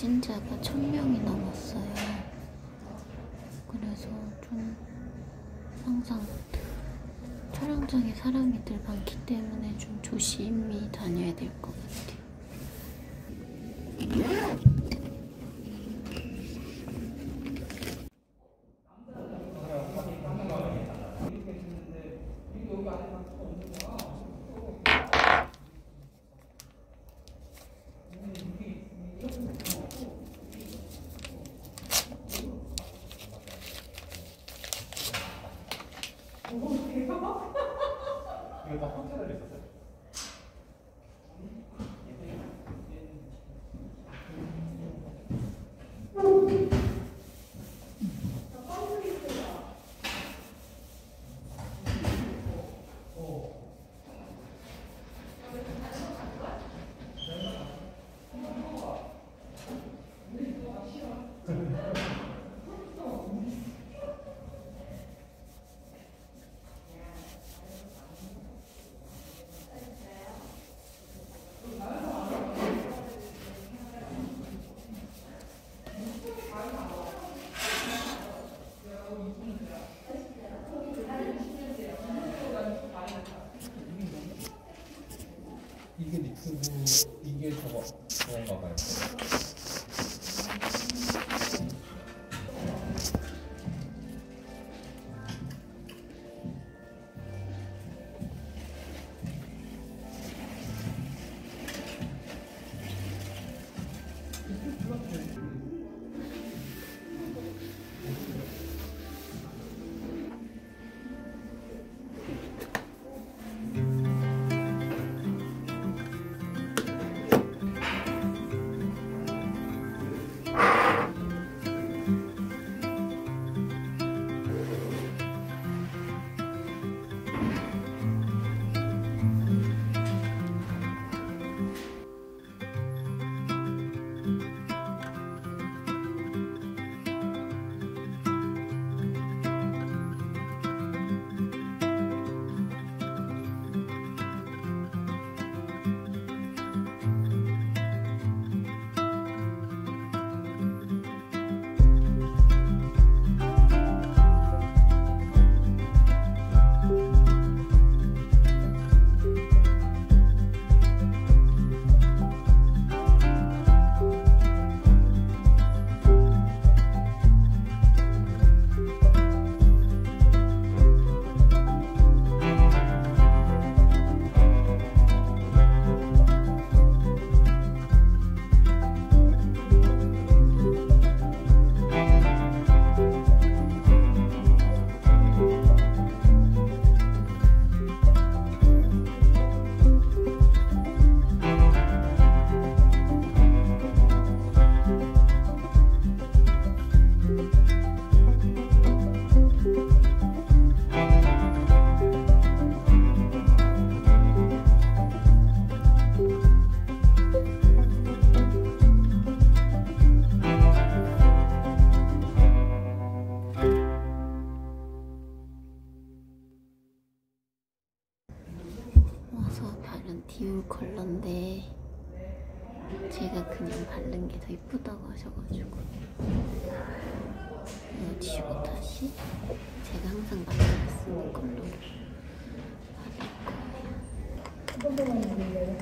확진자가 1000명이 넘었어요. 그래서 좀 항상 촬영장에 사람이 들 많기 때문에 좀 조심히 다녀야 될 것 같아요. 이게 저거 그런가 봐요. 디올 컬러인데 제가 그냥 바른 게 더 이쁘다고 하셔가지고 이거 지우고 다시 제가 항상 만들어 쓰는 컬러로 바를 거예요.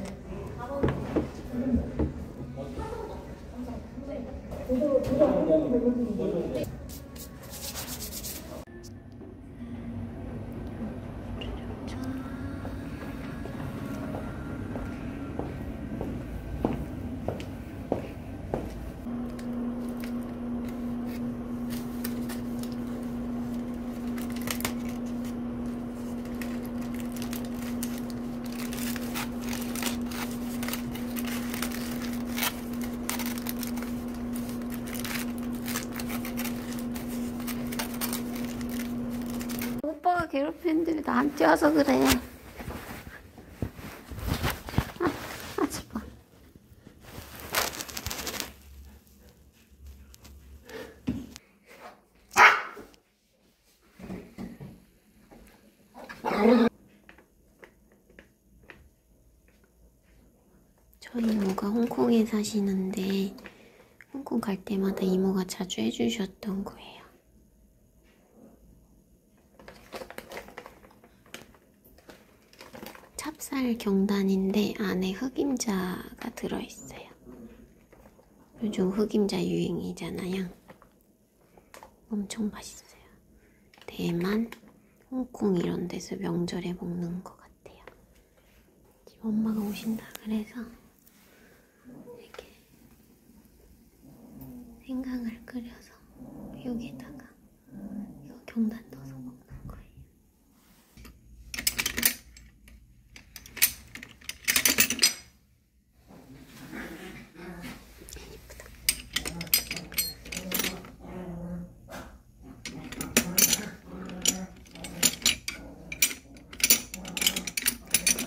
괴롭힌 애들이 나한테 와서 그래. 하지마. 저희 이모가 홍콩에 사시는데 홍콩 갈 때마다 이모가 자주 해주셨던 거예요. 찹쌀 경단인데 안에 흑임자가 들어있어요. 요즘 흑임자 유행이잖아요. 엄청 맛있어요. 대만, 홍콩 이런 데서 명절에 먹는 것 같아요. 지금 엄마가 오신다 그래서 이렇게 생강을 끓여서 여기에다가 이 경단 넣어서 먹는 거예요.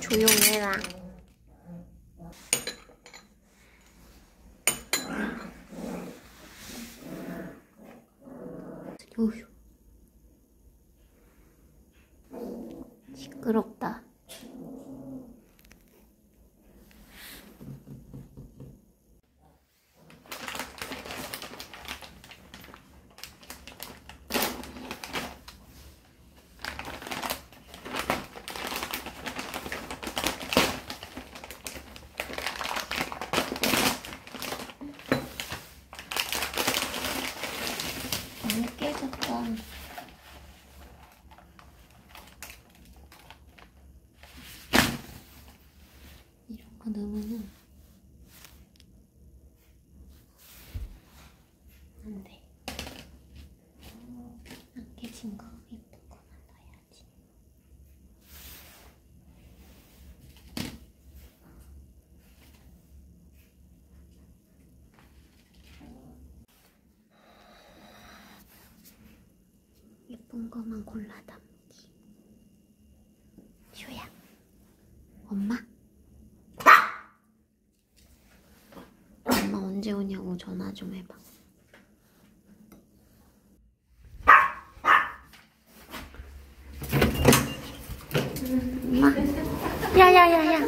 조용해라. 어휴. 시끄럽다. 이런 거 넣으면 안 돼. 안 깨진 거 예쁜 거만 넣어야지. 예쁜 거만 골라 담기. 효야, 엄마? 언제 오냐고 전화 좀 해봐. 엄마. 야야야야.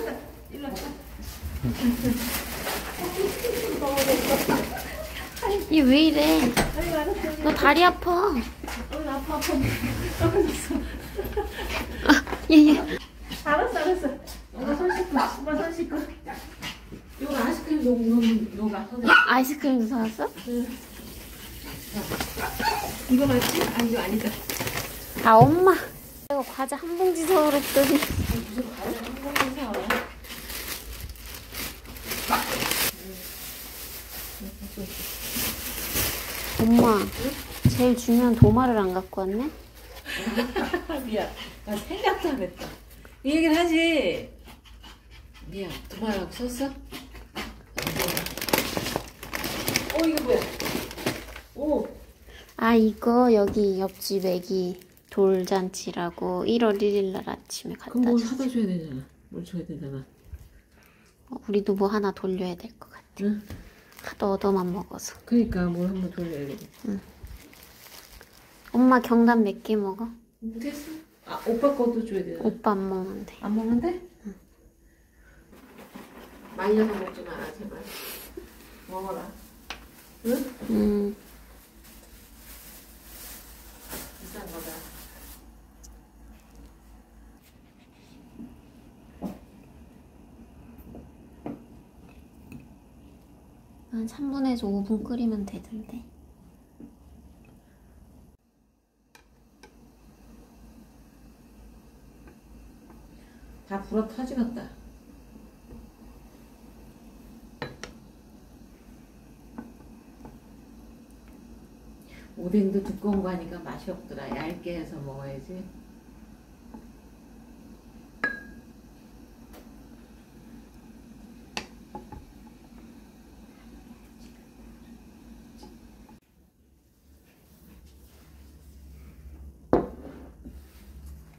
얘 왜 이래? 너 다리 아파. 얘. 알았어. 엄마 손 씻고. 요거 아이스크림 녹아. 아이스크림도 사왔어? 응. 이거 맞지? 아니, 이거 아니다. 아, 엄마. 내가 과자 한 봉지 사오라 했더니. 무슨 과자 한 봉지 사와? 엄마, 응? 제일 중요한 도마를 안 갖고 왔네? 미안. 나 생각도 안 했다. 이 얘기를 하지. 미안. 도마라고 썼어? 오, 이게 뭐야? 오. 아, 이거 여기 옆집 애기 돌잔치라고 1월 1일 날 아침에 갖다 줬어. 그럼 뭘 사다 줘야 되잖아. 뭘 줘야 되잖아. 우리도 뭐 하나 돌려야 될 것 같아. 응? 하도 얻어만 먹어서. 그러니까 뭘 한번 돌려야 돼. 응. 엄마 경단 몇 개 먹어? 됐어. 아, 오빠 것도 줘야 되잖아. 오빠 안 먹는데. 안 먹는데? 응. 말려서 먹지 마라, 제발. 먹어라. 응? 비싼 거다. 한 3분에서 5분 끓이면 되던데. 다 불어 터지겠다. 오뎅도 두꺼운 거 하니까 맛이 없더라. 얇게 해서 먹어야지.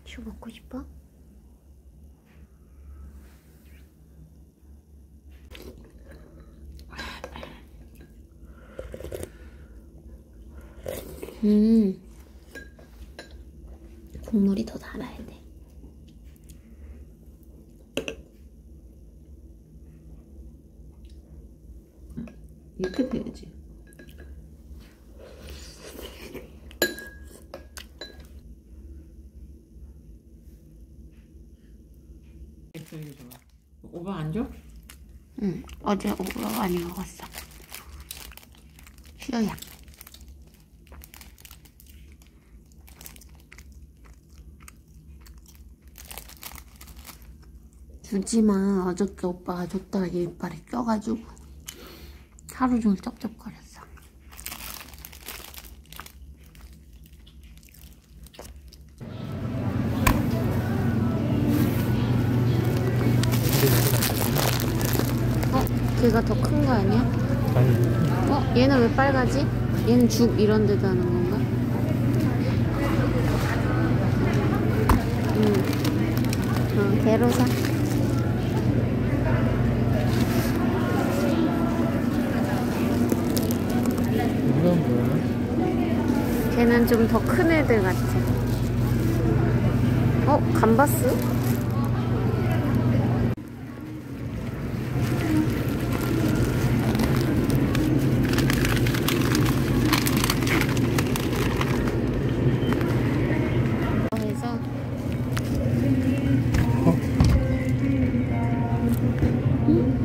슈 먹고 싶어? 국물이 더 달아야 돼. 이렇게 돼야지. 안 줘? 응, 어제 오구로 많이 먹었어. 시도야. 주지만 어저께 오빠가 줬다가 얘 이빨에 껴가지고 하루 종일 쩝쩝거렸어. 얘가 더 큰 거 아니야? 아니. 얘는 왜 빨가지? 얘는 죽 이런 데다 하는 건가? 응. 대로사. 이건 뭐야? 걔는 좀 더 큰 애들 같아. 감바스?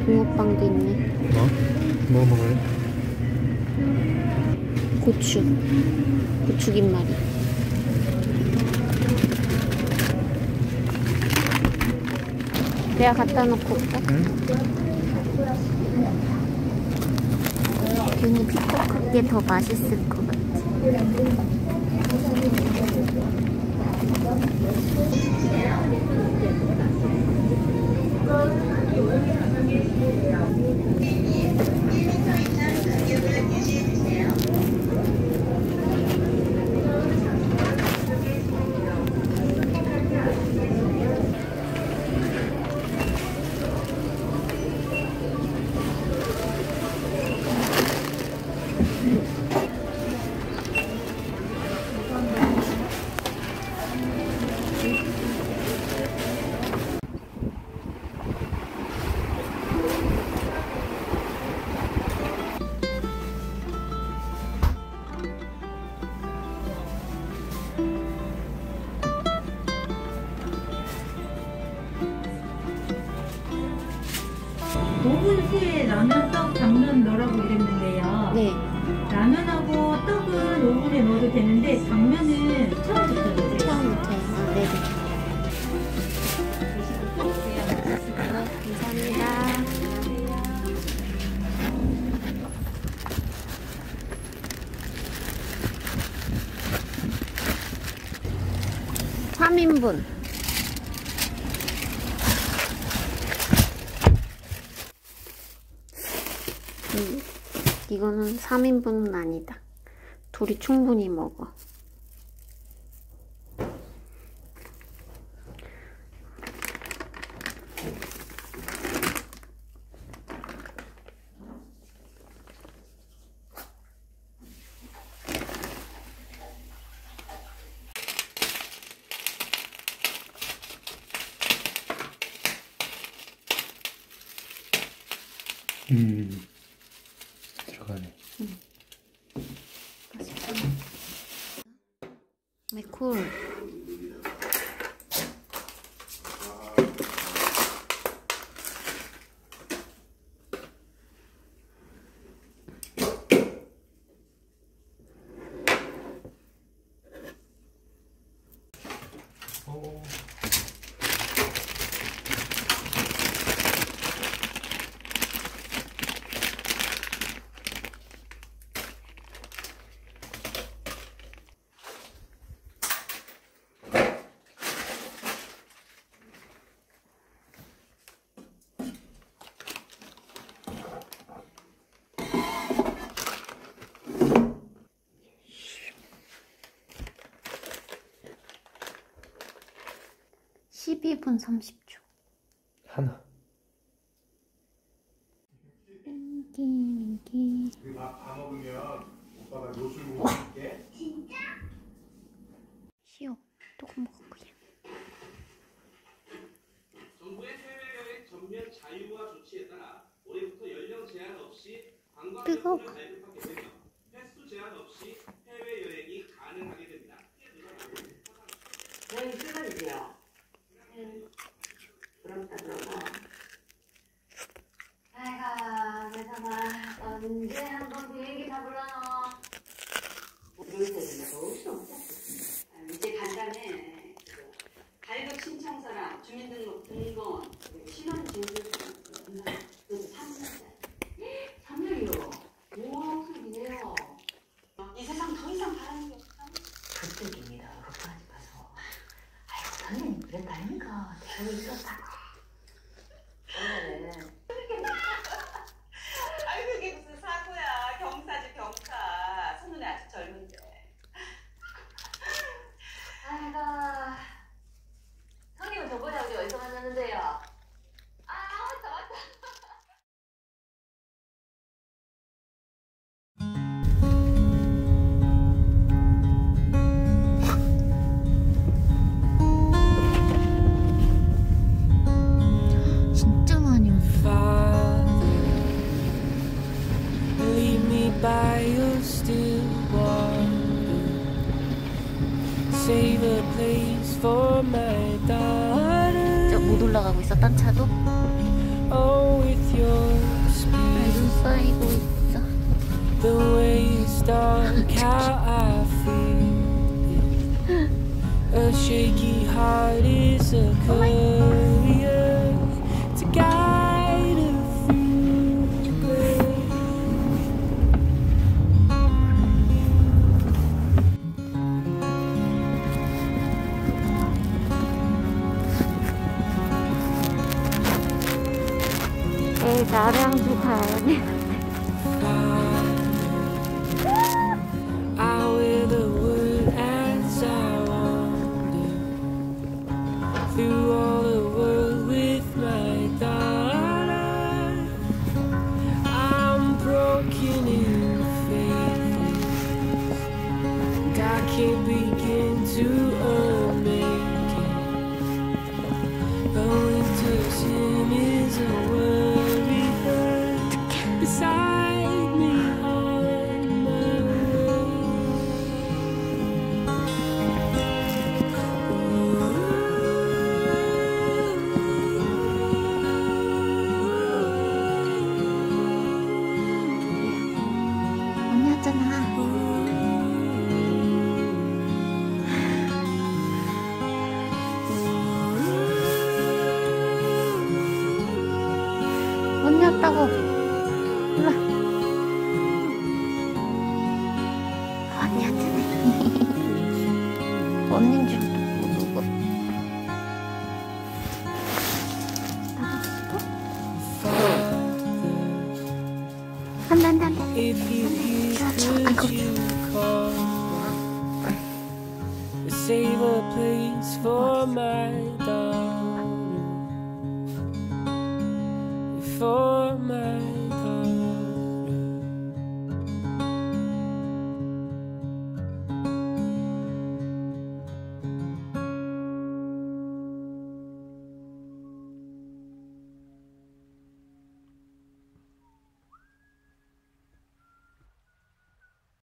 붕어빵도 있네. 뭐 먹을래? 고추 김말이. 내가 갖다 놓고 올까? 응? 괜히 피떡한 게 더 맛있을 것 같아. 오븐시에 라면, 떡, 당면 넣으라고 이랬는데요. 네. 라면하고 떡은 오븐에 넣어도 되는데 당면은 처음부터 넣으세요. 처음부터요. 네. 감사합니다. 안녕하세요. 3인분. 이거는 3인분은 아니다. 둘이 충분히 먹어. 들어가네. 맛있다. 매콜. 분 30초. 하나. 인기. 다 먹으면 오빠가 노출 못 할게. 진짜? 시오, 조금 먹었고요. 정부의 세외경의 전면 자유화 조치에 따라 올해부터 연령 제한 없이 관광객을 발급하게 되며 횟수 제한 없이 해외 여행이 가능하게 됩니다. 여행 시간이요. 그럼 언제 한번 그 얘기 다 불러놔. 이제 간단해. 발급 신청서랑 주민등록 등본, 신원진술서. 3년이요. 오, 큰일이네요. 이 세상 더 이상 바라는 게 없어. 그쪽입니다. 걱정하지 마서. 아이고, 선생님 그랬다니까. 대우 있었다. 아이고, 이게 무슨 사고야. 경사지, 경사. 손은 아직 젊은데. 아이고. 선생님은 저번에 우리 어디서 만났는데요? By your still water, save a place for my daughter. 저 못 올라가고 있어, 딴 차도. Oh, with your spirit. 눈 쌓이고 있어. The way it's dark, how I feel. A shaky heart is a courier to guide. 나랑 누가 Save a place for my